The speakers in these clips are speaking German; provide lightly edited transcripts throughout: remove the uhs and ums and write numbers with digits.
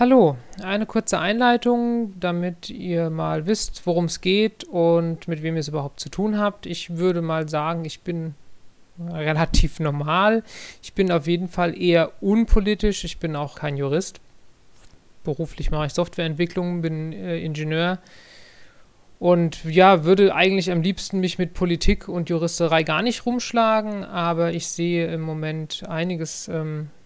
Hallo, eine kurze Einleitung, damit ihr mal wisst, worum es geht und mit wem ihr es überhaupt zu tun habt. Ich würde mal sagen, ich bin relativ normal. Ich bin auf jeden Fall eher unpolitisch. Ich bin auch kein Jurist. Beruflich mache ich Softwareentwicklung, bin Ingenieur. Und ja, würde eigentlich am liebsten mich mit Politik und Juristerei gar nicht rumschlagen, aber ich sehe im Moment einiges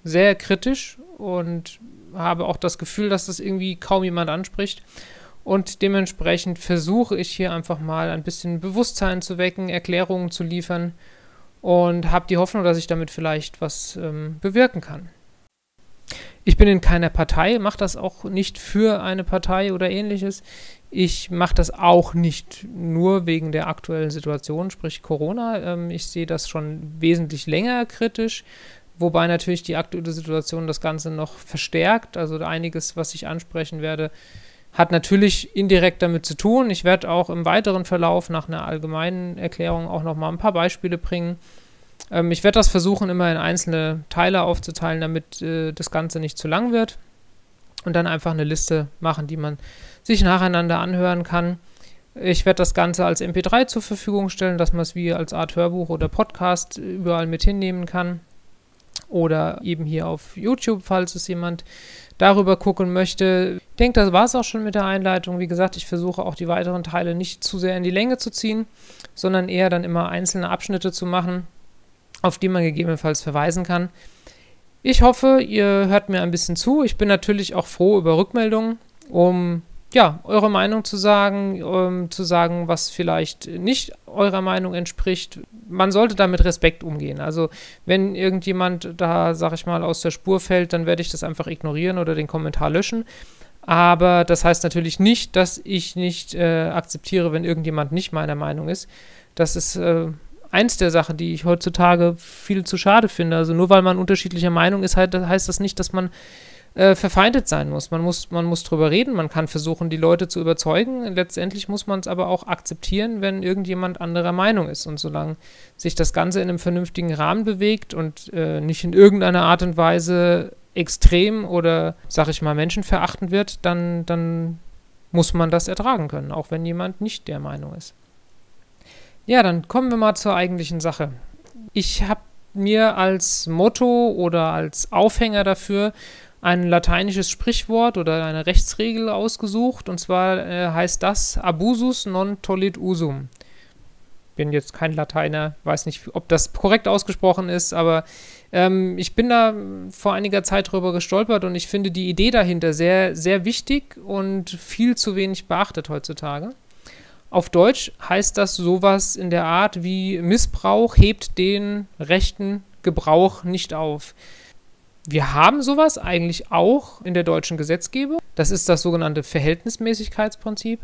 sehr kritisch und habe auch das Gefühl, dass das irgendwie kaum jemand anspricht. Und dementsprechend versuche ich hier einfach mal ein bisschen Bewusstsein zu wecken, Erklärungen zu liefern und habe die Hoffnung, dass ich damit vielleicht was bewirken kann. Ich bin in keiner Partei, mache das auch nicht für eine Partei oder ähnliches. Ich mache das auch nicht nur wegen der aktuellen Situation, sprich Corona. Ich sehe das schon wesentlich länger kritisch. Wobei natürlich die aktuelle Situation das Ganze noch verstärkt. Also einiges, was ich ansprechen werde, hat natürlich indirekt damit zu tun. Ich werde auch im weiteren Verlauf nach einer allgemeinen Erklärung auch nochmal ein paar Beispiele bringen. Ich werde das versuchen, immer in einzelne Teile aufzuteilen, damit das Ganze nicht zu lang wird. Und dann einfach eine Liste machen, die man sich nacheinander anhören kann. Ich werde das Ganze als MP3 zur Verfügung stellen, dass man es wie als Art Hörbuch oder Podcast überall mit hinnehmen kann. Oder eben hier auf YouTube, falls es jemand darüber gucken möchte. Ich denke, das war es auch schon mit der Einleitung. Wie gesagt, ich versuche auch die weiteren Teile nicht zu sehr in die Länge zu ziehen, sondern eher dann immer einzelne Abschnitte zu machen, auf die man gegebenenfalls verweisen kann. Ich hoffe, ihr hört mir ein bisschen zu. Ich bin natürlich auch froh über Rückmeldungen, um ja, eure Meinung zu sagen, was vielleicht nicht eurer Meinung entspricht. Man sollte da mit Respekt umgehen. Also wenn irgendjemand da, sag ich mal, aus der Spur fällt, dann werde ich das einfach ignorieren oder den Kommentar löschen. Aber das heißt natürlich nicht, dass ich nicht akzeptiere, wenn irgendjemand nicht meiner Meinung ist. Das ist eins der Sachen, die ich heutzutage viel zu schade finde. Also nur weil man unterschiedlicher Meinung ist, heißt das nicht, dass man verfeindet sein muss. Man muss drüber reden, man kann versuchen, die Leute zu überzeugen. Letztendlich muss man es aber auch akzeptieren, wenn irgendjemand anderer Meinung ist. Und solange sich das Ganze in einem vernünftigen Rahmen bewegt und nicht in irgendeiner Art und Weise extrem oder, sag ich mal, menschenverachtend wird, dann muss man das ertragen können, auch wenn jemand nicht der Meinung ist. Ja, dann kommen wir mal zur eigentlichen Sache. Ich habe mir als Motto oder als Aufhänger dafür ein lateinisches Sprichwort oder eine Rechtsregel ausgesucht, und zwar heißt das Abusus non tollit usum. Bin jetzt kein Lateiner, weiß nicht, ob das korrekt ausgesprochen ist, aber ich bin da vor einiger Zeit drüber gestolpert und ich finde die Idee dahinter sehr, sehr wichtig und viel zu wenig beachtet heutzutage. Auf Deutsch heißt das sowas in der Art wie Missbrauch hebt den rechten Gebrauch nicht auf. Wir haben sowas eigentlich auch in der deutschen Gesetzgebung. Das ist das sogenannte Verhältnismäßigkeitsprinzip.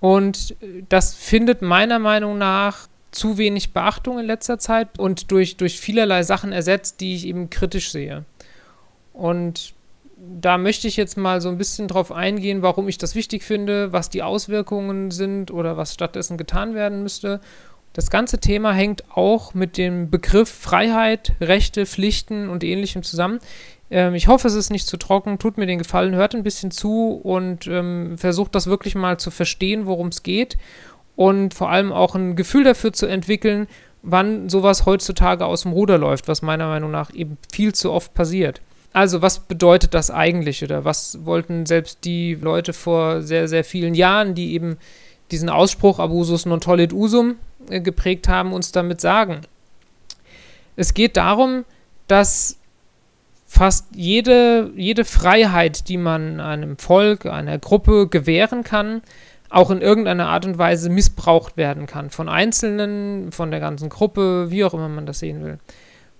Und das findet meiner Meinung nach zu wenig Beachtung in letzter Zeit und durch vielerlei Sachen ersetzt, die ich eben kritisch sehe. Und da möchte ich jetzt mal so ein bisschen drauf eingehen, warum ich das wichtig finde, was die Auswirkungen sind oder was stattdessen getan werden müsste. Das ganze Thema hängt auch mit dem Begriff Freiheit, Rechte, Pflichten und Ähnlichem zusammen. Ich hoffe, es ist nicht zu trocken. Tut mir den Gefallen, hört ein bisschen zu und versucht das wirklich mal zu verstehen, worum es geht. Und vor allem auch ein Gefühl dafür zu entwickeln, wann sowas heutzutage aus dem Ruder läuft, was meiner Meinung nach eben viel zu oft passiert. Also, was bedeutet das eigentlich? Oder was wollten selbst die Leute vor sehr, sehr vielen Jahren, die eben diesen Ausspruch Abusus non tollit usum geprägt haben, uns damit sagen? Es geht darum, dass fast jede Freiheit, die man einem Volk, einer Gruppe gewähren kann, auch in irgendeiner Art und Weise missbraucht werden kann. Von Einzelnen, von der ganzen Gruppe, wie auch immer man das sehen will.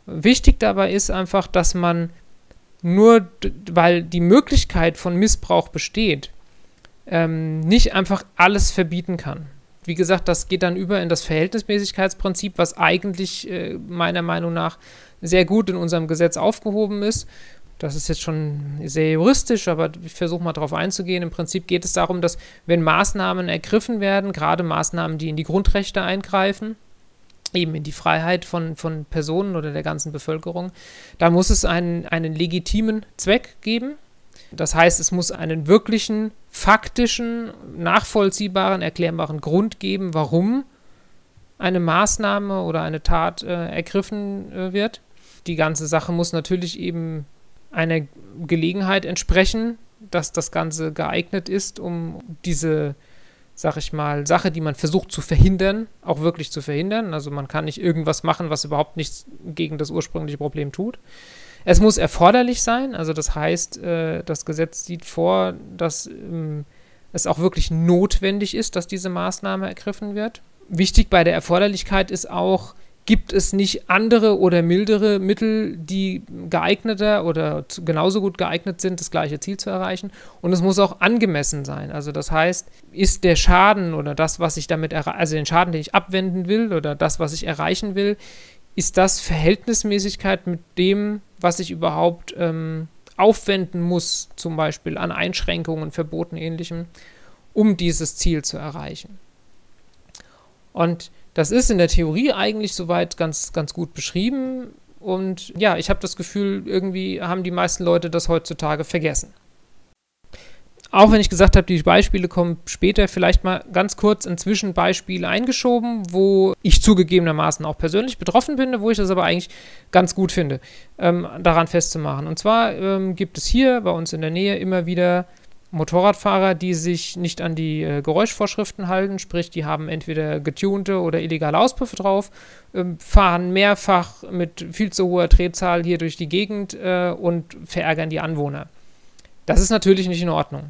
Wichtig dabei ist einfach, dass man nur, weil die Möglichkeit von Missbrauch besteht, nicht einfach alles verbieten kann. Wie gesagt, das geht dann über in das Verhältnismäßigkeitsprinzip, was eigentlich meiner Meinung nach sehr gut in unserem Gesetz aufgehoben ist. Das ist jetzt schon sehr juristisch, aber ich versuche mal darauf einzugehen. Im Prinzip geht es darum, dass wenn Maßnahmen ergriffen werden, gerade Maßnahmen, die in die Grundrechte eingreifen, eben in die Freiheit von Personen oder der ganzen Bevölkerung, da muss es einen legitimen Zweck geben. Das heißt, es muss einen wirklichen, faktischen, nachvollziehbaren, erklärbaren Grund geben, warum eine Maßnahme oder eine Tat ergriffen wird. Die ganze Sache muss natürlich eben einer Gelegenheit entsprechen, dass das Ganze geeignet ist, um diese, sag ich mal, Sache, die man versucht zu verhindern, auch wirklich zu verhindern. Also man kann nicht irgendwas machen, was überhaupt nichts gegen das ursprüngliche Problem tut. Es muss erforderlich sein, also das heißt, das Gesetz sieht vor, dass es auch wirklich notwendig ist, dass diese Maßnahme ergriffen wird. Wichtig bei der Erforderlichkeit ist auch, gibt es nicht andere oder mildere Mittel, die geeigneter oder genauso gut geeignet sind, das gleiche Ziel zu erreichen. Und es muss auch angemessen sein. Also das heißt, ist der Schaden oder das, was ich damit den Schaden, den ich abwenden will oder das, was ich erreichen will, ist das Verhältnismäßigkeit mit dem, was ich überhaupt aufwenden muss, zum Beispiel an Einschränkungen, Verboten, Ähnlichem, um dieses Ziel zu erreichen. Und das ist in der Theorie eigentlich soweit ganz gut beschrieben und ja, ich habe das Gefühl, irgendwie haben die meisten Leute das heutzutage vergessen. Auch wenn ich gesagt habe, die Beispiele kommen später, vielleicht mal ganz kurz ein Zwischenbeispiel eingeschoben, wo ich zugegebenermaßen auch persönlich betroffen bin, wo ich das aber eigentlich ganz gut finde, daran festzumachen. Und zwar gibt es hier bei uns in der Nähe immer wieder Motorradfahrer, die sich nicht an die Geräuschvorschriften halten, sprich, die haben entweder getunte oder illegale Auspuffe drauf, fahren mehrfach mit viel zu hoher Drehzahl hier durch die Gegend und verärgern die Anwohner. Das ist natürlich nicht in Ordnung.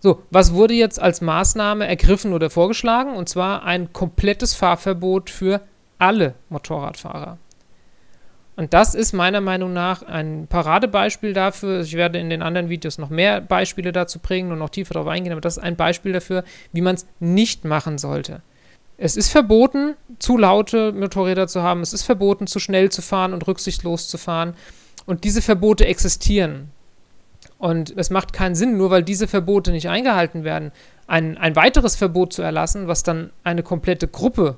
So, was wurde jetzt als Maßnahme ergriffen oder vorgeschlagen? Und zwar ein komplettes Fahrverbot für alle Motorradfahrer. Und das ist meiner Meinung nach ein Paradebeispiel dafür, ich werde in den anderen Videos noch mehr Beispiele dazu bringen und noch tiefer darauf eingehen, aber das ist ein Beispiel dafür, wie man es nicht machen sollte. Es ist verboten, zu laute Motorräder zu haben, es ist verboten, zu schnell zu fahren und rücksichtslos zu fahren und diese Verbote existieren. Und es macht keinen Sinn, nur weil diese Verbote nicht eingehalten werden, ein weiteres Verbot zu erlassen, was dann eine komplette Gruppe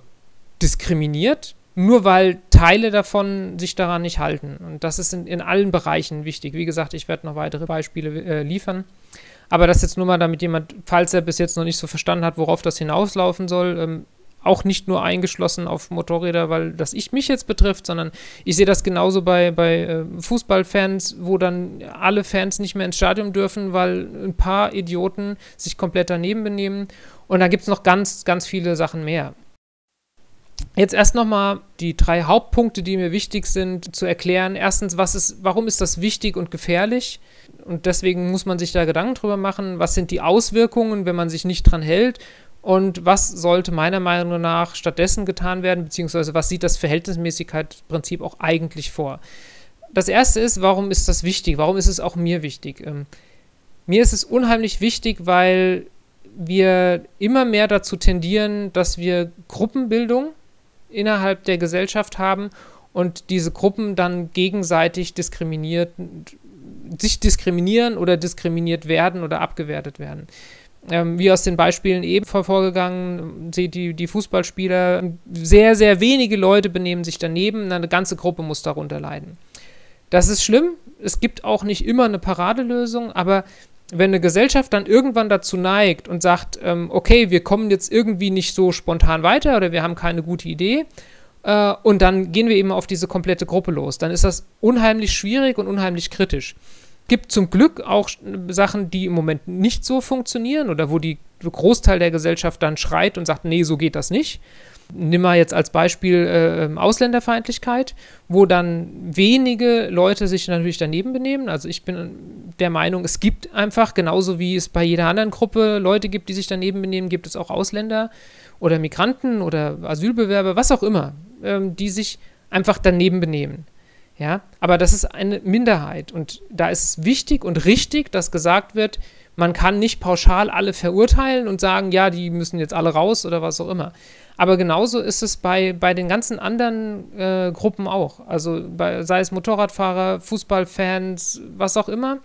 diskriminiert, nur weil Teile davon sich daran nicht halten. Und das ist in allen Bereichen wichtig. Wie gesagt, ich werde noch weitere Beispiele liefern. Aber das jetzt nur mal, damit jemand, falls er bis jetzt noch nicht so verstanden hat, worauf das hinauslaufen soll, auch nicht nur eingeschlossen auf Motorräder, weil das mich jetzt betrifft, sondern ich sehe das genauso bei Fußballfans, wo dann alle Fans nicht mehr ins Stadion dürfen, weil ein paar Idioten sich komplett daneben benehmen. Und da gibt es noch ganz viele Sachen mehr. Jetzt erst nochmal die drei Hauptpunkte, die mir wichtig sind, zu erklären. Erstens, warum ist das wichtig und gefährlich? Und deswegen muss man sich da Gedanken drüber machen. Was sind die Auswirkungen, wenn man sich nicht dran hält? Und was sollte meiner Meinung nach stattdessen getan werden? Beziehungsweise, was sieht das Verhältnismäßigkeitsprinzip auch eigentlich vor? Das erste ist, warum ist das wichtig? Warum ist es auch mir wichtig? Mir ist es unheimlich wichtig, weil wir immer mehr dazu tendieren, dass wir Gruppenbildung innerhalb der Gesellschaft haben und diese Gruppen dann gegenseitig diskriminieren oder diskriminiert werden oder abgewertet werden. Wie aus den Beispielen eben vorgegangen, seht ihr die Fußballspieler, sehr wenige Leute benehmen sich daneben, eine ganze Gruppe muss darunter leiden. Das ist schlimm, es gibt auch nicht immer eine Paradelösung, aber wenn eine Gesellschaft dann irgendwann dazu neigt und sagt, okay, wir kommen jetzt irgendwie nicht so spontan weiter oder wir haben keine gute Idee und dann gehen wir eben auf diese komplette Gruppe los, dann ist das unheimlich schwierig und unheimlich kritisch. Es gibt zum Glück auch Sachen, die im Moment nicht so funktionieren oder wo der Großteil der Gesellschaft dann schreit und sagt, nee, so geht das nicht. Nimm mal jetzt als Beispiel Ausländerfeindlichkeit, wo dann wenige Leute sich natürlich daneben benehmen. Also ich bin der Meinung, es gibt einfach, genauso wie es bei jeder anderen Gruppe Leute gibt, die sich daneben benehmen, gibt es auch Ausländer oder Migranten oder Asylbewerber, was auch immer, die sich einfach daneben benehmen. Ja? Aber das ist eine Minderheit und da ist es wichtig und richtig, dass gesagt wird, man kann nicht pauschal alle verurteilen und sagen, ja, die müssen jetzt alle raus oder was auch immer. Aber genauso ist es bei den ganzen anderen Gruppen auch. Also sei es Motorradfahrer, Fußballfans, was auch immer.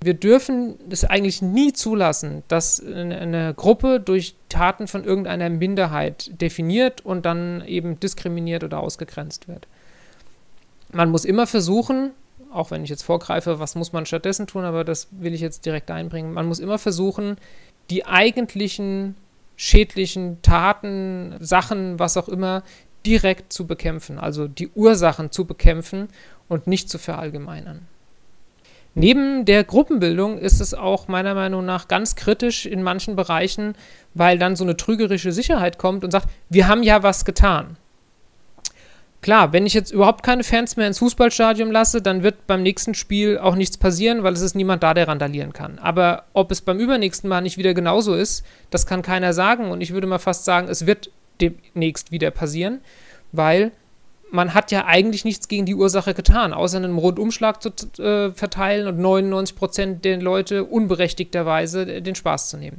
Wir dürfen es eigentlich nie zulassen, dass eine Gruppe durch Taten von irgendeiner Minderheit definiert und dann eben diskriminiert oder ausgegrenzt wird. Man muss immer versuchen, auch wenn ich jetzt vorgreife, was muss man stattdessen tun, aber das will ich jetzt direkt einbringen. Man muss immer versuchen, die eigentlichen schädlichen Taten, Sachen, was auch immer, direkt zu bekämpfen, also die Ursachen zu bekämpfen und nicht zu verallgemeinern. Neben der Gruppenbildung ist es auch meiner Meinung nach ganz kritisch in manchen Bereichen, weil dann so eine trügerische Sicherheit kommt und sagt, wir haben ja was getan. Klar, wenn ich jetzt überhaupt keine Fans mehr ins Fußballstadion lasse, dann wird beim nächsten Spiel auch nichts passieren, weil es ist niemand da, der randalieren kann. Aber ob es beim übernächsten Mal nicht wieder genauso ist, das kann keiner sagen. Und ich würde mal fast sagen, es wird demnächst wieder passieren, weil man hat ja eigentlich nichts gegen die Ursache getan, außer einen Rundumschlag zu verteilen und 99% der Leute unberechtigterweise den Spaß zu nehmen.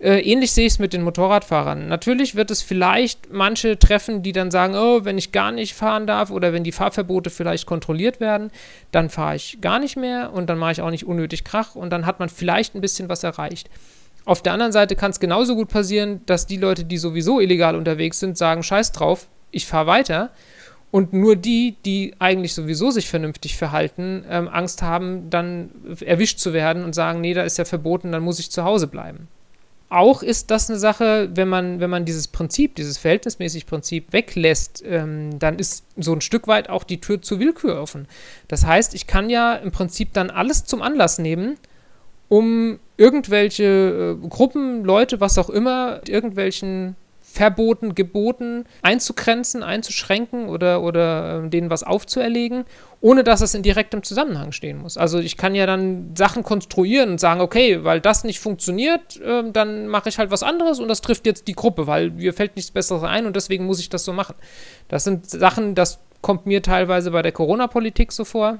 Ähnlich sehe ich es mit den Motorradfahrern. Natürlich wird es vielleicht manche treffen, die dann sagen, oh, wenn ich gar nicht fahren darf oder wenn die Fahrverbote vielleicht kontrolliert werden, dann fahre ich gar nicht mehr und dann mache ich auch nicht unnötig Krach und dann hat man vielleicht ein bisschen was erreicht. Auf der anderen Seite kann es genauso gut passieren, dass die Leute, die sowieso illegal unterwegs sind, sagen, scheiß drauf, ich fahre weiter. Und nur die, die eigentlich sowieso sich vernünftig verhalten, Angst haben, dann erwischt zu werden und sagen, nee, da ist ja verboten, dann muss ich zu Hause bleiben. Auch ist das eine Sache, wenn man dieses Prinzip, dieses Verhältnismäßigkeitsprinzip weglässt, dann ist so ein Stück weit auch die Tür zur Willkür offen. Das heißt, ich kann ja im Prinzip dann alles zum Anlass nehmen, um irgendwelche Gruppen, Leute, was auch immer, irgendwelchen Verboten, Geboten einzugrenzen, einzuschränken oder denen was aufzuerlegen, ohne dass es in direktem Zusammenhang stehen muss. Also ich kann ja dann Sachen konstruieren und sagen, okay, weil das nicht funktioniert, dann mache ich halt was anderes und das trifft jetzt die Gruppe, weil mir fällt nichts Besseres ein und deswegen muss ich das so machen. Das sind Sachen, das kommt mir teilweise bei der Corona-Politik so vor,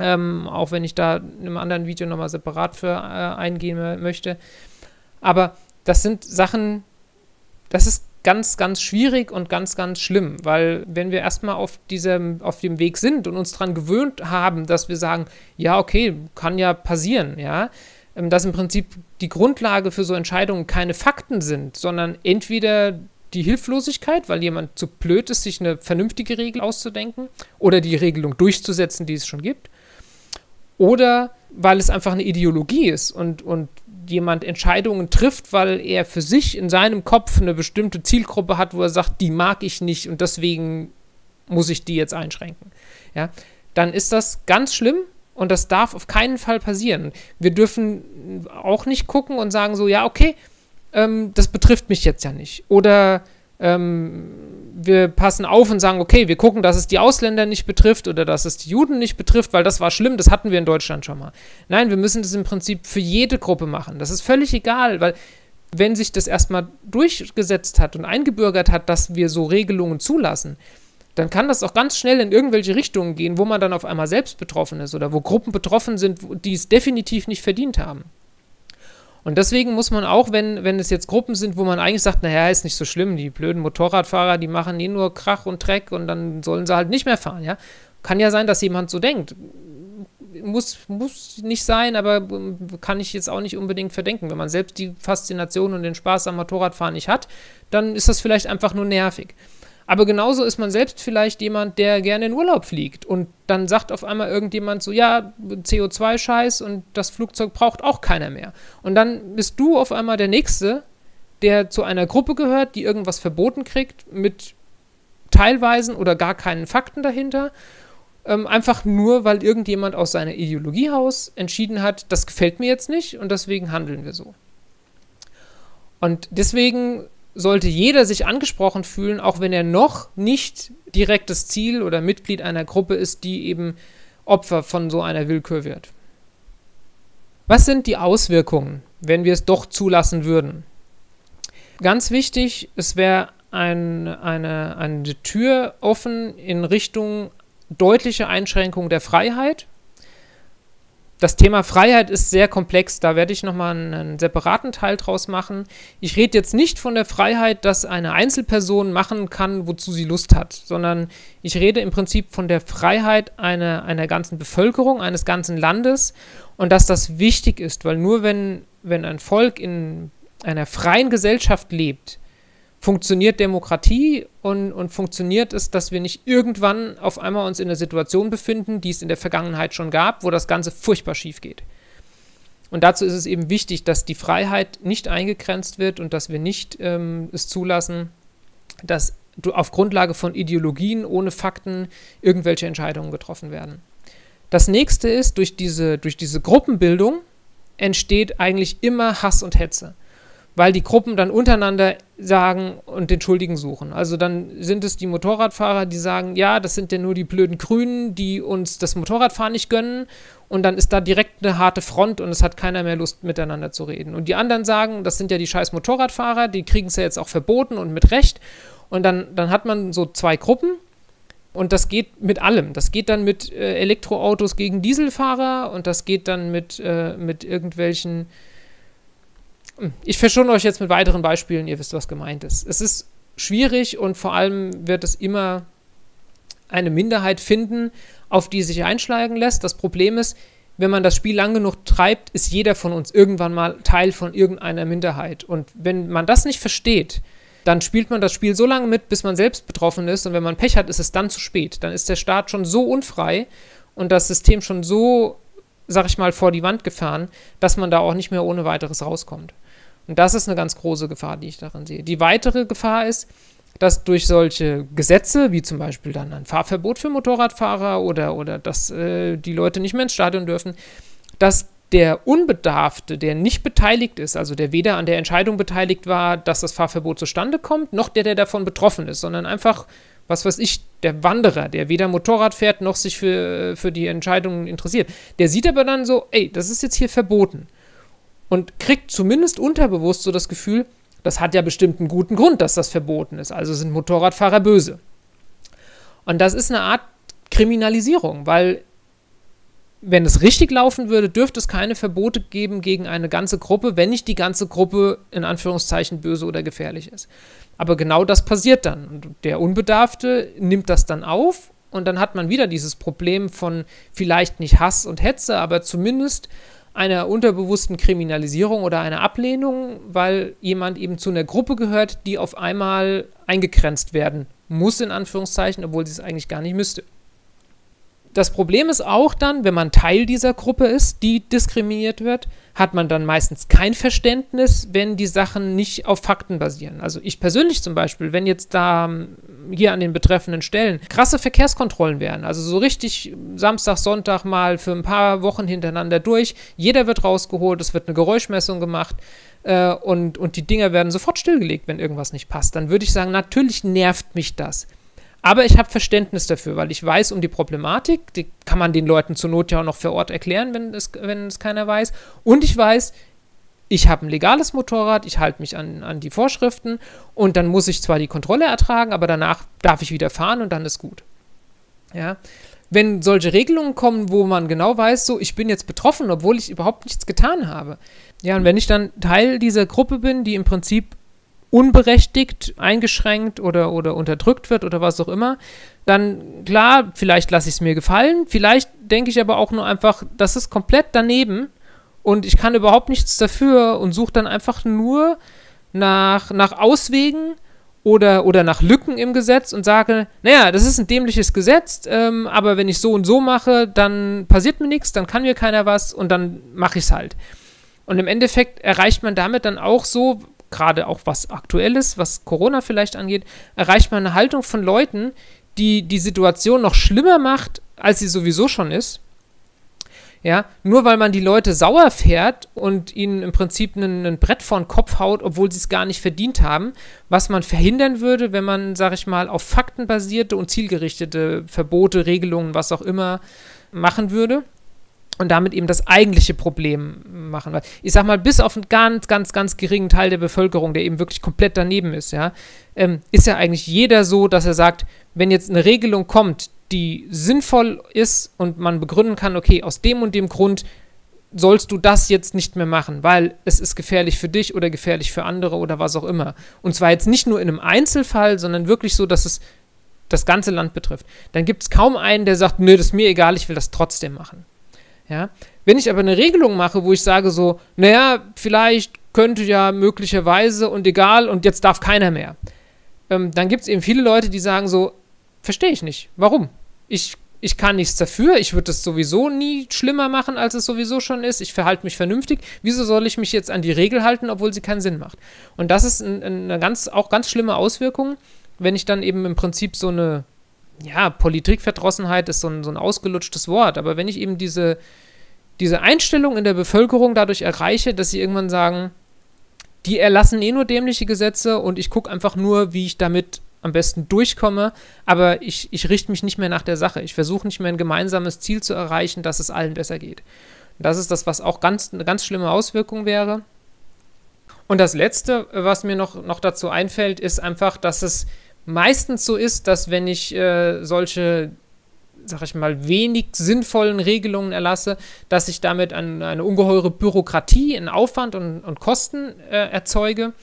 auch wenn ich da in einem anderen Video nochmal separat für eingehen möchte. Aber das sind Sachen, das ist ganz, ganz schwierig und ganz, ganz schlimm, weil wenn wir erstmal auf dem Weg sind und uns daran gewöhnt haben, dass wir sagen, ja, okay, kann ja passieren, ja, dass im Prinzip die Grundlage für so Entscheidungen keine Fakten sind, sondern entweder die Hilflosigkeit, weil jemand zu blöd ist, sich eine vernünftige Regel auszudenken oder die Regelung durchzusetzen, die es schon gibt, oder weil es einfach eine Ideologie ist und jemand Entscheidungen trifft, weil er für sich in seinem Kopf eine bestimmte Zielgruppe hat, wo er sagt, die mag ich nicht und deswegen muss ich die jetzt einschränken. Ja? Dann ist das ganz schlimm und das darf auf keinen Fall passieren. Wir dürfen auch nicht gucken und sagen so, ja, okay, das betrifft mich jetzt ja nicht. Oder wir passen auf und sagen, okay, wir gucken, dass es die Ausländer nicht betrifft oder dass es die Juden nicht betrifft, weil das war schlimm, das hatten wir in Deutschland schon mal. Nein, wir müssen das im Prinzip für jede Gruppe machen. Das ist völlig egal, weil wenn sich das erstmal durchgesetzt hat und eingebürgert hat, dass wir so Regelungen zulassen, dann kann das auch ganz schnell in irgendwelche Richtungen gehen, wo man dann auf einmal selbst betroffen ist oder wo Gruppen betroffen sind, die es definitiv nicht verdient haben. Und deswegen muss man auch, wenn es jetzt Gruppen sind, wo man eigentlich sagt, naja, ist nicht so schlimm, die blöden Motorradfahrer, die machen eh nur Krach und Dreck und dann sollen sie halt nicht mehr fahren, ja. Kann ja sein, dass jemand so denkt. Muss nicht sein, aber kann ich jetzt auch nicht unbedingt verdenken. Wenn man selbst die Faszination und den Spaß am Motorradfahren nicht hat, dann ist das vielleicht einfach nur nervig. Aber genauso ist man selbst vielleicht jemand, der gerne in Urlaub fliegt und dann sagt auf einmal irgendjemand so, ja, CO2-Scheiß und das Flugzeug braucht auch keiner mehr. Und dann bist du auf einmal der Nächste, der zu einer Gruppe gehört, die irgendwas verboten kriegt mit teilweisen oder gar keinen Fakten dahinter, einfach nur, weil irgendjemand aus seiner Ideologie heraus entschieden hat, das gefällt mir jetzt nicht und deswegen handeln wir so. Und deswegen sollte jeder sich angesprochen fühlen, auch wenn er noch nicht direktes Ziel oder Mitglied einer Gruppe ist, die eben Opfer von so einer Willkür wird. Was sind die Auswirkungen, wenn wir es doch zulassen würden? Ganz wichtig, es wäre eine Tür offen in Richtung deutliche Einschränkung der Freiheit. Das Thema Freiheit ist sehr komplex, da werde ich nochmal einen separaten Teil draus machen. Ich rede jetzt nicht von der Freiheit, dass eine Einzelperson machen kann, wozu sie Lust hat, sondern ich rede im Prinzip von der Freiheit einer ganzen Bevölkerung, eines ganzen Landes und dass das wichtig ist, weil nur wenn ein Volk in einer freien Gesellschaft lebt, funktioniert Demokratie und funktioniert es, dass wir nicht irgendwann auf einmal uns in der Situation befinden, die es in der Vergangenheit schon gab, wo das Ganze furchtbar schief geht. Und dazu ist es eben wichtig, dass die Freiheit nicht eingegrenzt wird und dass wir nicht es zulassen, dass auf Grundlage von Ideologien ohne Fakten irgendwelche Entscheidungen getroffen werden. Das nächste ist, durch diese Gruppenbildung entsteht eigentlich immer Hass und Hetze, weil die Gruppen dann untereinander sagen und den Schuldigen suchen. Also dann sind es die Motorradfahrer, die sagen, ja, das sind ja nur die blöden Grünen, die uns das Motorradfahren nicht gönnen, und dann ist da direkt eine harte Front und es hat keiner mehr Lust, miteinander zu reden. Und die anderen sagen, das sind ja die scheiß Motorradfahrer, die kriegen es ja jetzt auch verboten und mit Recht, und dann hat man so zwei Gruppen. Und das geht mit allem. Das geht dann mit Elektroautos gegen Dieselfahrer, und das geht dann mit irgendwelchen... Ich verschone euch jetzt mit weiteren Beispielen, ihr wisst, was gemeint ist. Es ist schwierig, und vor allem wird es immer eine Minderheit finden, auf die sich einschlagen lässt. Das Problem ist, wenn man das Spiel lang genug treibt, ist jeder von uns irgendwann mal Teil von irgendeiner Minderheit. Und wenn man das nicht versteht, dann spielt man das Spiel so lange mit, bis man selbst betroffen ist, und wenn man Pech hat, ist es dann zu spät. Dann ist der Staat schon so unfrei und das System schon so, sag ich mal, vor die Wand gefahren, dass man da auch nicht mehr ohne weiteres rauskommt. Und das ist eine ganz große Gefahr, die ich daran sehe. Die weitere Gefahr ist, dass durch solche Gesetze, wie zum Beispiel dann ein Fahrverbot für Motorradfahrer oder dass die Leute nicht mehr ins Stadion dürfen, dass der Unbedarfte, der nicht beteiligt ist, also der weder an der Entscheidung beteiligt war, dass das Fahrverbot zustande kommt, noch der davon betroffen ist, sondern einfach, was weiß ich, der Wanderer, der weder Motorrad fährt, noch sich für die Entscheidungen interessiert, der sieht aber dann so, ey, das ist jetzt hier verboten, und kriegt zumindest unterbewusst so das Gefühl, das hat ja bestimmt einen guten Grund, dass das verboten ist, also sind Motorradfahrer böse. Und das ist eine Art Kriminalisierung, weil wenn es richtig laufen würde, dürfte es keine Verbote geben gegen eine ganze Gruppe, wenn nicht die ganze Gruppe in Anführungszeichen böse oder gefährlich ist. Aber genau das passiert dann. Und der Unbedarfte nimmt das dann auf, und dann hat man wieder dieses Problem von vielleicht nicht Hass und Hetze, aber zumindest einer unterbewussten Kriminalisierung oder einer Ablehnung, weil jemand eben zu einer Gruppe gehört, die auf einmal eingegrenzt werden muss, in Anführungszeichen, obwohl sie es eigentlich gar nicht müsste. Das Problem ist auch dann, wenn man Teil dieser Gruppe ist, die diskriminiert wird, hat man dann meistens kein Verständnis, wenn die Sachen nicht auf Fakten basieren. Also ich persönlich zum Beispiel, wenn jetzt da hier an den betreffenden Stellen krasse Verkehrskontrollen wären, also so richtig Samstag, Sonntag mal für ein paar Wochen hintereinander durch, jeder wird rausgeholt, es wird eine Geräuschmessung gemacht und die Dinger werden sofort stillgelegt, wenn irgendwas nicht passt, dann würde ich sagen, natürlich nervt mich das. Aber ich habe Verständnis dafür, weil ich weiß um die Problematik, die kann man den Leuten zur Not ja auch noch vor Ort erklären, wenn es keiner weiß. Und ich weiß, ich habe ein legales Motorrad, ich halte mich an die Vorschriften, und dann muss ich zwar die Kontrolle ertragen, aber danach darf ich wieder fahren und dann ist gut. Ja? Wenn solche Regelungen kommen, wo man genau weiß, so, ich bin jetzt betroffen, obwohl ich überhaupt nichts getan habe. Ja, und wenn ich dann Teil dieser Gruppe bin, die im Prinzip unberechtigt eingeschränkt oder unterdrückt wird oder was auch immer, dann klar, vielleicht lasse ich es mir gefallen, vielleicht denke ich aber auch nur einfach, das ist komplett daneben und ich kann überhaupt nichts dafür und suche dann einfach nur nach Auswegen oder nach Lücken im Gesetz und sage, naja, das ist ein dämliches Gesetz, aber wenn ich so und so mache, dann passiert mir nichts, dann kann mir keiner was und dann mache ich es halt. Und im Endeffekt erreicht man damit dann auch so, gerade auch was Aktuelles, was Corona vielleicht angeht, erreicht man eine Haltung von Leuten, die die Situation noch schlimmer macht, als sie sowieso schon ist. Ja, nur weil man die Leute sauer fährt und ihnen im Prinzip ein Brett vor den Kopf haut, obwohl sie es gar nicht verdient haben, was man verhindern würde, wenn man, sag ich mal, auf faktenbasierte und zielgerichtete Verbote, Regelungen, was auch immer, machen würde. Und damit eben das eigentliche Problem machen. Weil ich sag mal, bis auf einen ganz, ganz, ganz geringen Teil der Bevölkerung, der eben wirklich komplett daneben ist, ja, ist ja eigentlich jeder so, dass er sagt, wenn jetzt eine Regelung kommt, die sinnvoll ist und man begründen kann, okay, aus dem und dem Grund sollst du das jetzt nicht mehr machen, weil es ist gefährlich für dich oder gefährlich für andere oder was auch immer. Und zwar jetzt nicht nur in einem Einzelfall, sondern wirklich so, dass es das ganze Land betrifft. Dann gibt es kaum einen, der sagt, nö, das ist mir egal, ich will das trotzdem machen. Ja? Wenn ich aber eine Regelung mache, wo ich sage so, naja, vielleicht könnte ja möglicherweise und egal und jetzt darf keiner mehr, dann gibt es eben viele Leute, die sagen so, verstehe ich nicht, warum? Ich kann nichts dafür, ich würde es sowieso nie schlimmer machen, als es sowieso schon ist, ich verhalte mich vernünftig, wieso soll ich mich jetzt an die Regel halten, obwohl sie keinen Sinn macht? Und das ist eine auch ganz schlimme Auswirkung, wenn ich dann eben im Prinzip so eine, ja, Politikverdrossenheit ist so ein ausgelutschtes Wort, aber wenn ich eben diese Einstellung in der Bevölkerung dadurch erreiche, dass sie irgendwann sagen, die erlassen eh nur dämliche Gesetze und ich gucke einfach nur, wie ich damit am besten durchkomme, aber ich richte mich nicht mehr nach der Sache. Ich versuche nicht mehr ein gemeinsames Ziel zu erreichen, dass es allen besser geht. Und das ist das, was auch eine ganz schlimme Auswirkung wäre. Und das Letzte, was mir noch dazu einfällt, ist einfach, dass es meistens so ist, dass wenn ich solche, sag ich mal, wenig sinnvollen Regelungen erlasse, dass ich damit eine ungeheure Bürokratie, einen Aufwand und Kosten erzeuge,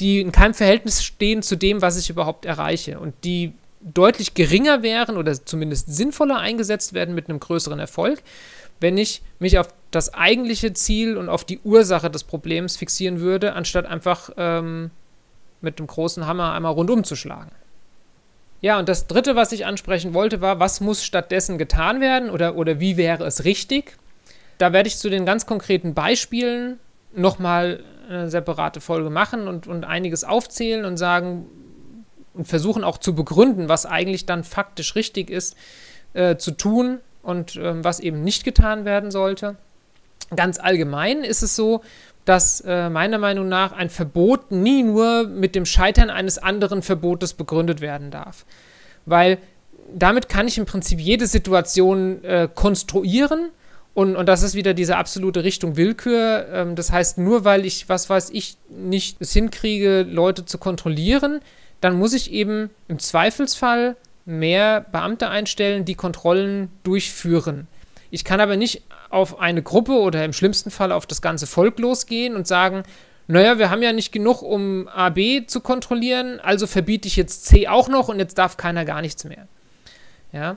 die in keinem Verhältnis stehen zu dem, was ich überhaupt erreiche und die deutlich geringer wären oder zumindest sinnvoller eingesetzt werden mit einem größeren Erfolg, wenn ich mich auf das eigentliche Ziel und auf die Ursache des Problems fixieren würde, anstatt einfach mit dem großen Hammer einmal rundum zu schlagen. Ja, und das Dritte, was ich ansprechen wollte, war, was muss stattdessen getan werden oder wie wäre es richtig? Da werde ich zu den ganz konkreten Beispielen nochmal eine separate Folge machen und einiges aufzählen und sagen und versuchen auch zu begründen, was eigentlich dann faktisch richtig ist, zu tun und was eben nicht getan werden sollte. Ganz allgemein ist es so, dass meiner Meinung nach ein Verbot nie nur mit dem Scheitern eines anderen Verbotes begründet werden darf, weil damit kann ich im Prinzip jede Situation konstruieren. Und das ist wieder diese absolute Richtung Willkür. Das heißt, nur weil ich, was weiß ich, nicht es hinkriege, Leute zu kontrollieren, dann muss ich eben im Zweifelsfall mehr Beamte einstellen, die Kontrollen durchführen. Ich kann aber nicht auf eine Gruppe oder im schlimmsten Fall auf das ganze Volk losgehen und sagen, naja, wir haben ja nicht genug, um A, B zu kontrollieren, also verbiete ich jetzt C auch noch und jetzt darf keiner gar nichts mehr. Ja,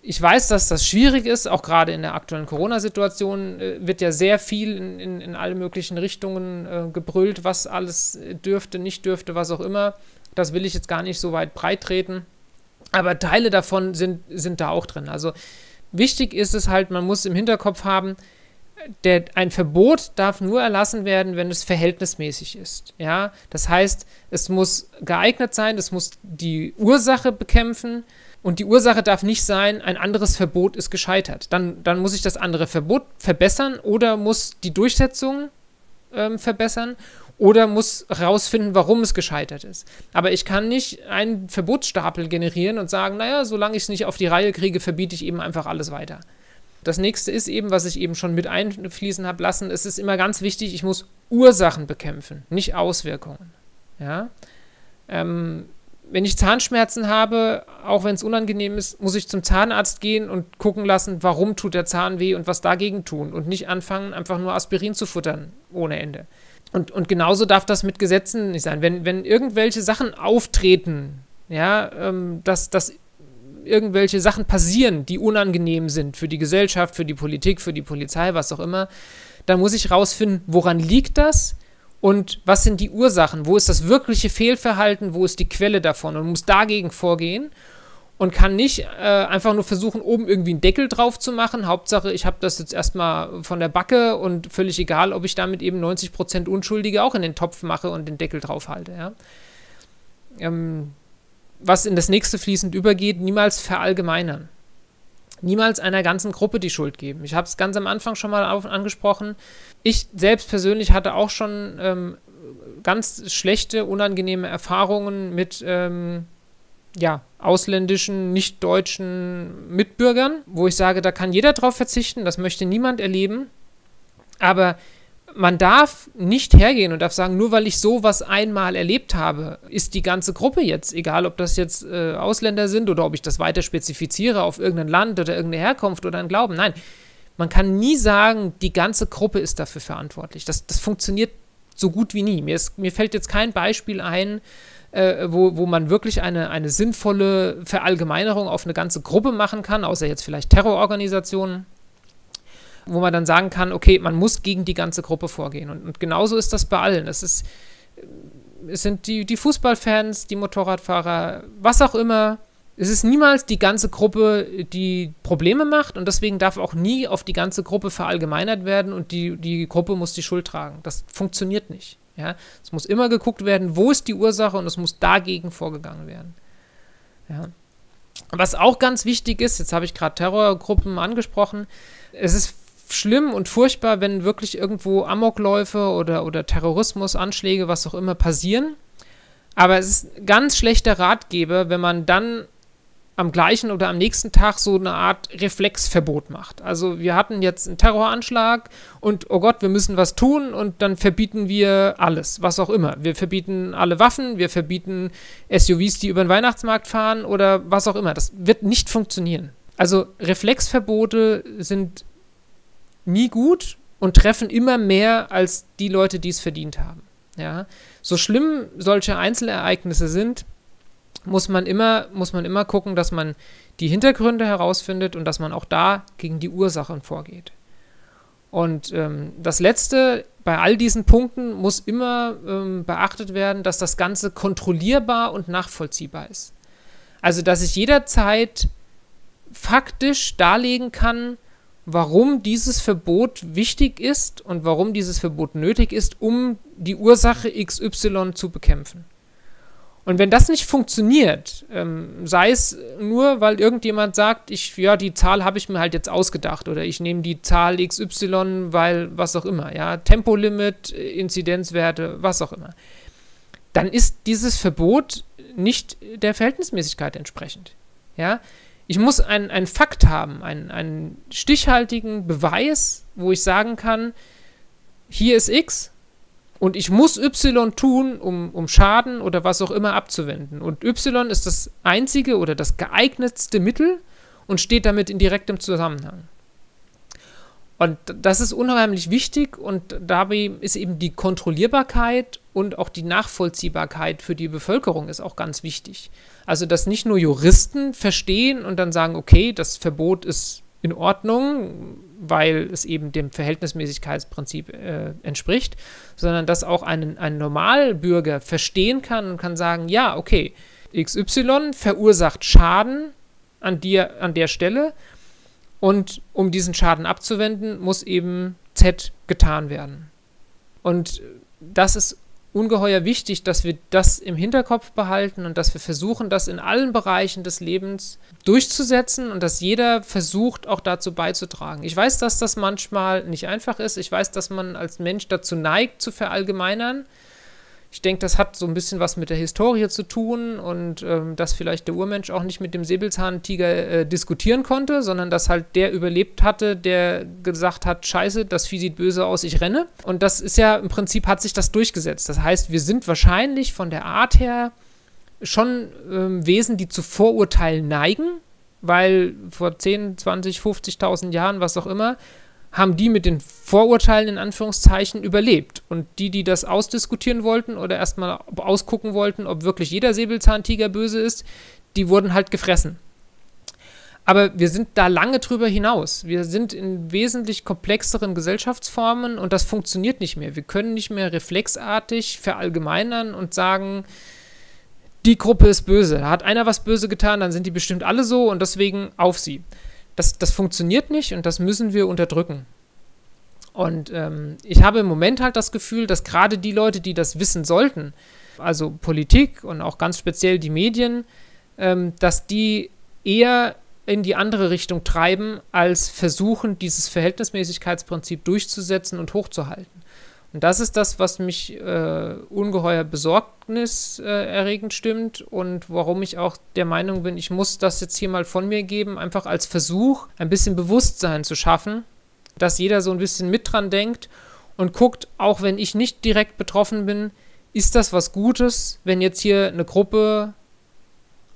ich weiß, dass das schwierig ist, auch gerade in der aktuellen Corona-Situation wird ja sehr viel in alle möglichen Richtungen gebrüllt, was alles dürfte, nicht dürfte, was auch immer. Das will ich jetzt gar nicht so weit breit treten, aber Teile davon sind da auch drin. Also wichtig ist es halt, man muss im Hinterkopf haben, ein Verbot darf nur erlassen werden, wenn es verhältnismäßig ist. Ja? Das heißt, es muss geeignet sein, es muss die Ursache bekämpfen. Und die Ursache darf nicht sein, ein anderes Verbot ist gescheitert. Dann muss ich das andere Verbot verbessern oder muss die Durchsetzung verbessern oder muss herausfinden, warum es gescheitert ist. Aber ich kann nicht einen Verbotsstapel generieren und sagen, naja, solange ich es nicht auf die Reihe kriege, verbiete ich eben einfach alles weiter. Das Nächste ist eben, was ich eben schon mit einfließen habe lassen, es ist immer ganz wichtig, ich muss Ursachen bekämpfen, nicht Auswirkungen. Ja? Wenn ich Zahnschmerzen habe, auch wenn es unangenehm ist, muss ich zum Zahnarzt gehen und gucken lassen, warum tut der Zahn weh und was dagegen tun und nicht anfangen, einfach nur Aspirin zu futtern ohne Ende. Und genauso darf das mit Gesetzen nicht sein. Wenn irgendwelche Sachen auftreten, ja, dass irgendwelche Sachen passieren, die unangenehm sind für die Gesellschaft, für die Politik, für die Polizei, was auch immer, dann muss ich rausfinden, woran liegt das? Und was sind die Ursachen? Wo ist das wirkliche Fehlverhalten? Wo ist die Quelle davon? Und muss dagegen vorgehen und kann nicht einfach nur versuchen, oben irgendwie einen Deckel drauf zu machen. Hauptsache, ich habe das jetzt erstmal von der Backe und völlig egal, ob ich damit eben 90% Unschuldige auch in den Topf mache und den Deckel drauf halte. Ja? Was in das Nächste fließend übergeht, niemals verallgemeinern. Niemals einer ganzen Gruppe die Schuld geben. Ich habe es ganz am Anfang schon mal angesprochen. Ich selbst persönlich hatte auch schon ganz schlechte, unangenehme Erfahrungen mit ja, ausländischen, nicht-deutschen Mitbürgern, wo ich sage, da kann jeder drauf verzichten, das möchte niemand erleben. Aber man darf nicht hergehen und darf sagen, nur weil ich sowas einmal erlebt habe, ist die ganze Gruppe jetzt, egal ob das jetzt Ausländer sind oder ob ich das weiter spezifiziere auf irgendein Land oder irgendeine Herkunft oder einen Glauben. Nein, man kann nie sagen, die ganze Gruppe ist dafür verantwortlich. Das funktioniert so gut wie nie. Mir fällt jetzt kein Beispiel ein, wo man wirklich eine sinnvolle Verallgemeinerung auf eine ganze Gruppe machen kann, außer jetzt vielleicht Terrororganisationen, wo man dann sagen kann, okay, man muss gegen die ganze Gruppe vorgehen. Und genauso ist das bei allen. Es ist es sind die Fußballfans, die Motorradfahrer, was auch immer. Es ist niemals die ganze Gruppe, die Probleme macht, und deswegen darf auch nie auf die ganze Gruppe verallgemeinert werden und die Gruppe muss die Schuld tragen. Das funktioniert nicht. Ja? Es muss immer geguckt werden, wo ist die Ursache, und es muss dagegen vorgegangen werden. Ja. Was auch ganz wichtig ist, jetzt habe ich gerade Terrorgruppen angesprochen, es ist schlimm und furchtbar, wenn wirklich irgendwo Amokläufe oder Terrorismusanschläge, was auch immer, passieren. Aber es ist ein ganz schlechter Ratgeber, wenn man dann am gleichen oder am nächsten Tag so eine Art Reflexverbot macht. Also wir hatten jetzt einen Terroranschlag und oh Gott, wir müssen was tun und dann verbieten wir alles, was auch immer. Wir verbieten alle Waffen, wir verbieten SUVs, die über den Weihnachtsmarkt fahren oder was auch immer. Das wird nicht funktionieren. Also Reflexverbote sind nie gut und treffen immer mehr als die Leute, die es verdient haben. Ja? So schlimm solche Einzelereignisse sind, muss man immer gucken, dass man die Hintergründe herausfindet und dass man auch da gegen die Ursachen vorgeht. Und das Letzte, bei all diesen Punkten muss immer beachtet werden, dass das Ganze kontrollierbar und nachvollziehbar ist. Also, dass ich jederzeit faktisch darlegen kann, warum dieses Verbot wichtig ist und warum dieses Verbot nötig ist, um die Ursache XY zu bekämpfen. Und wenn das nicht funktioniert, sei es nur, weil irgendjemand sagt, ja, die Zahl habe ich mir halt jetzt ausgedacht oder ich nehme die Zahl XY, weil was auch immer, ja, Tempolimit, Inzidenzwerte, was auch immer, dann ist dieses Verbot nicht der Verhältnismäßigkeit entsprechend, ja. Ich muss einen Fakt haben, einen stichhaltigen Beweis, wo ich sagen kann, hier ist X, und ich muss Y tun, um Schaden oder was auch immer abzuwenden. Und Y ist das einzige oder das geeignetste Mittel und steht damit in direktem Zusammenhang. Und das ist unheimlich wichtig, und dabei ist eben die Kontrollierbarkeit und auch die Nachvollziehbarkeit für die Bevölkerung ist auch ganz wichtig. Also, dass nicht nur Juristen verstehen und dann sagen, okay, das Verbot ist in Ordnung, weil es eben dem Verhältnismäßigkeitsprinzip entspricht, sondern dass auch ein Normalbürger verstehen kann und kann sagen, ja, okay, XY verursacht Schaden an der Stelle, und um diesen Schaden abzuwenden, muss eben Z getan werden. Und das ist ungeheuer wichtig, dass wir das im Hinterkopf behalten und dass wir versuchen, das in allen Bereichen des Lebens durchzusetzen und dass jeder versucht, auch dazu beizutragen. Ich weiß, dass das manchmal nicht einfach ist. Ich weiß, dass man als Mensch dazu neigt, zu verallgemeinern. Ich denke, das hat so ein bisschen was mit der Historie zu tun und dass vielleicht der Urmensch auch nicht mit dem Säbelzahntiger diskutieren konnte, sondern dass halt der überlebt hatte, der gesagt hat, scheiße, das Vieh sieht böse aus, ich renne. Und das ist ja, im Prinzip hat sich das durchgesetzt. Das heißt, wir sind wahrscheinlich von der Art her schon Wesen, die zu Vorurteilen neigen, weil vor 10, 20, 50.000 Jahren, was auch immer, haben die mit den Vorurteilen in Anführungszeichen überlebt. Und die das ausdiskutieren wollten oder erstmal ausgucken wollten, ob wirklich jeder Säbelzahntiger böse ist, die wurden halt gefressen. Aber wir sind da lange drüber hinaus. Wir sind in wesentlich komplexeren Gesellschaftsformen und das funktioniert nicht mehr. Wir können nicht mehr reflexartig verallgemeinern und sagen, die Gruppe ist böse. Da hat einer was böse getan, dann sind die bestimmt alle so und deswegen auf sie. Das funktioniert nicht und das müssen wir unterdrücken. Und ich habe im Moment halt das Gefühl, dass gerade die Leute, die das wissen sollten, also Politik und auch ganz speziell die Medien, dass die eher in die andere Richtung treiben, als versuchen, dieses Verhältnismäßigkeitsprinzip durchzusetzen und hochzuhalten. Und das ist das, was mich ungeheuer besorgniserregend stimmt und warum ich auch der Meinung bin, ich muss das jetzt hier mal von mir geben, einfach als Versuch, ein bisschen Bewusstsein zu schaffen, dass jeder so ein bisschen mit dran denkt und guckt, auch wenn ich nicht direkt betroffen bin, ist das was Gutes, wenn jetzt hier eine Gruppe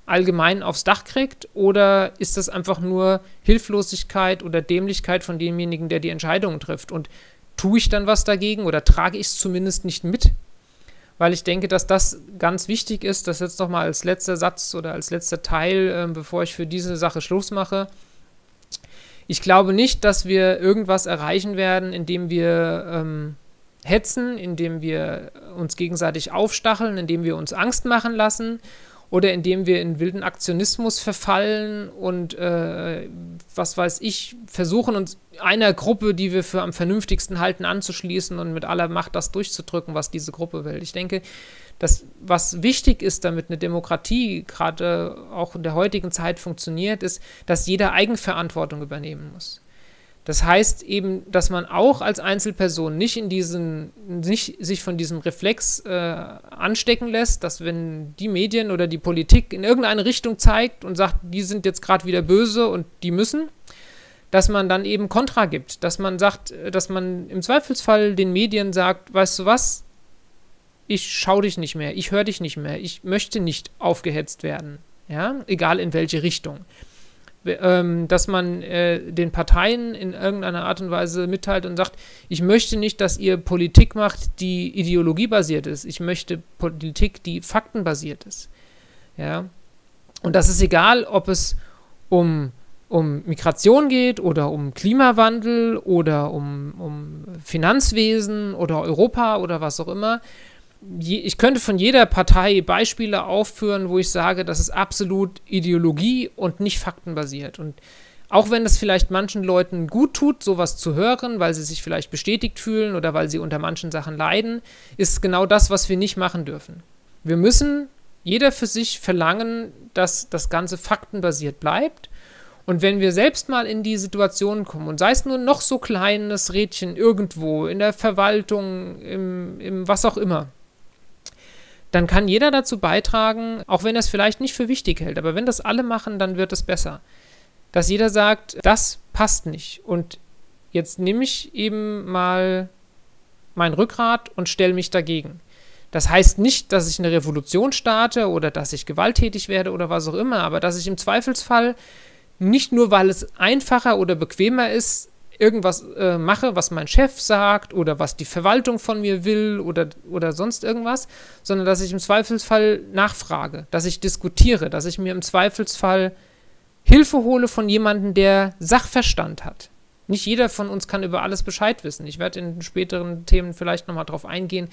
allgemein aufs Dach kriegt, oder ist das einfach nur Hilflosigkeit oder Dämlichkeit von demjenigen, der die Entscheidungen trifft, und tue ich dann was dagegen oder trage ich es zumindest nicht mit? Weil ich denke, dass das ganz wichtig ist, das jetzt nochmal als letzter Satz oder als letzter Teil, bevor ich für diese Sache Schluss mache. Ich glaube nicht, dass wir irgendwas erreichen werden, indem wir hetzen, indem wir uns gegenseitig aufstacheln, indem wir uns Angst machen lassen oder indem wir in wilden Aktionismus verfallen und, was weiß ich, versuchen uns einer Gruppe, die wir für am vernünftigsten halten, anzuschließen und mit aller Macht das durchzudrücken, was diese Gruppe will. Ich denke, dass was wichtig ist, damit eine Demokratie gerade auch in der heutigen Zeit funktioniert, ist, dass jeder Eigenverantwortung übernehmen muss. Das heißt eben, dass man auch als Einzelperson nicht in diesen, nicht sich von diesem Reflex anstecken lässt, dass wenn die Medien oder die Politik in irgendeine Richtung zeigt und sagt, die sind jetzt gerade wieder böse und die müssen, dass man dann eben Kontra gibt, dass man sagt, dass man im Zweifelsfall den Medien sagt, weißt du was, ich schaue dich nicht mehr, ich höre dich nicht mehr, ich möchte nicht aufgehetzt werden, ja, egal in welche Richtung. Dass man den Parteien in irgendeiner Art und Weise mitteilt und sagt, ich möchte nicht, dass ihr Politik macht, die ideologiebasiert ist. Ich möchte Politik, die faktenbasiert ist. Ja? Und das ist egal, ob es um Migration geht oder um Klimawandel oder um Finanzwesen oder Europa oder was auch immer. Ich könnte von jeder Partei Beispiele aufführen, wo ich sage, das ist absolut Ideologie und nicht faktenbasiert. Und auch wenn es vielleicht manchen Leuten gut tut, sowas zu hören, weil sie sich vielleicht bestätigt fühlen oder weil sie unter manchen Sachen leiden, ist genau das, was wir nicht machen dürfen. Wir müssen jeder für sich verlangen, dass das Ganze faktenbasiert bleibt. Und wenn wir selbst mal in die Situation kommen, und sei es nur noch so kleines Rädchen irgendwo, in der Verwaltung, im was auch immer, dann kann jeder dazu beitragen, auch wenn er es vielleicht nicht für wichtig hält. Aber wenn das alle machen, dann wird es besser. Dass jeder sagt, das passt nicht. Und jetzt nehme ich eben mal mein Rückgrat und stelle mich dagegen. Das heißt nicht, dass ich eine Revolution starte oder dass ich gewalttätig werde oder was auch immer, aber dass ich im Zweifelsfall nicht nur, weil es einfacher oder bequemer ist, irgendwas mache, was mein Chef sagt oder was die Verwaltung von mir will oder sonst irgendwas, sondern dass ich im Zweifelsfall nachfrage, dass ich diskutiere, dass ich mir im Zweifelsfall Hilfe hole von jemandem, der Sachverstand hat. Nicht jeder von uns kann über alles Bescheid wissen. Ich werde in späteren Themen vielleicht nochmal drauf eingehen,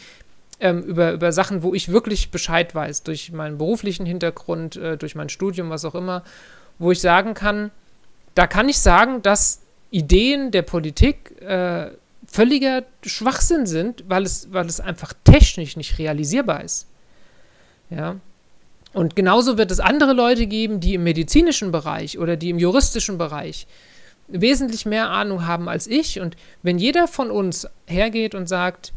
über Sachen, wo ich wirklich Bescheid weiß, durch meinen beruflichen Hintergrund, durch mein Studium, was auch immer, wo ich sagen kann, da kann ich sagen, dass Ideen der Politik völliger Schwachsinn sind, weil es einfach technisch nicht realisierbar ist. Ja? Und genauso wird es andere Leute geben, die im medizinischen Bereich oder die im juristischen Bereich wesentlich mehr Ahnung haben als ich. Und wenn jeder von uns hergeht und sagt,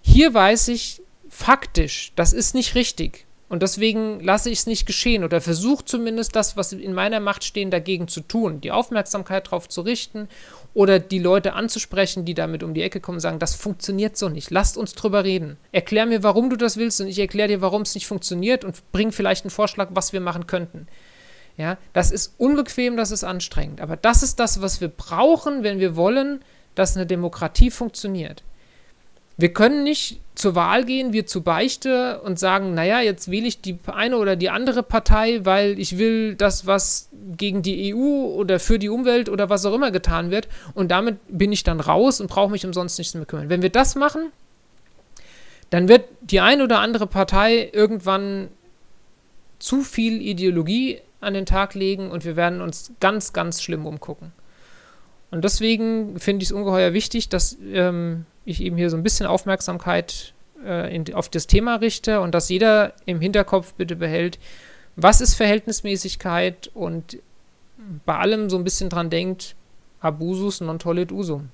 hier weiß ich faktisch, das ist nicht richtig und deswegen lasse ich es nicht geschehen oder versuche zumindest das, was in meiner Macht steht, dagegen zu tun, die Aufmerksamkeit darauf zu richten oder die Leute anzusprechen, die damit um die Ecke kommen und sagen, das funktioniert so nicht, lasst uns drüber reden. Erklär mir, warum du das willst und ich erkläre dir, warum es nicht funktioniert und bring vielleicht einen Vorschlag, was wir machen könnten. Ja, das ist unbequem, das ist anstrengend, aber das ist das, was wir brauchen, wenn wir wollen, dass eine Demokratie funktioniert. Wir können nicht zur Wahl gehen, wir zur Beichte und sagen, naja, jetzt wähle ich die eine oder die andere Partei, weil ich will das, was gegen die EU oder für die Umwelt oder was auch immer getan wird und damit bin ich dann raus und brauche mich umsonst nichts mehr kümmern. Wenn wir das machen, dann wird die eine oder andere Partei irgendwann zu viel Ideologie an den Tag legen und wir werden uns ganz, ganz schlimm umgucken. Und deswegen finde ich es ungeheuer wichtig, dass ich eben hier so ein bisschen Aufmerksamkeit auf das Thema richte und dass jeder im Hinterkopf bitte behält, was ist Verhältnismäßigkeit und bei allem so ein bisschen dran denkt, Abusus non tollit usum.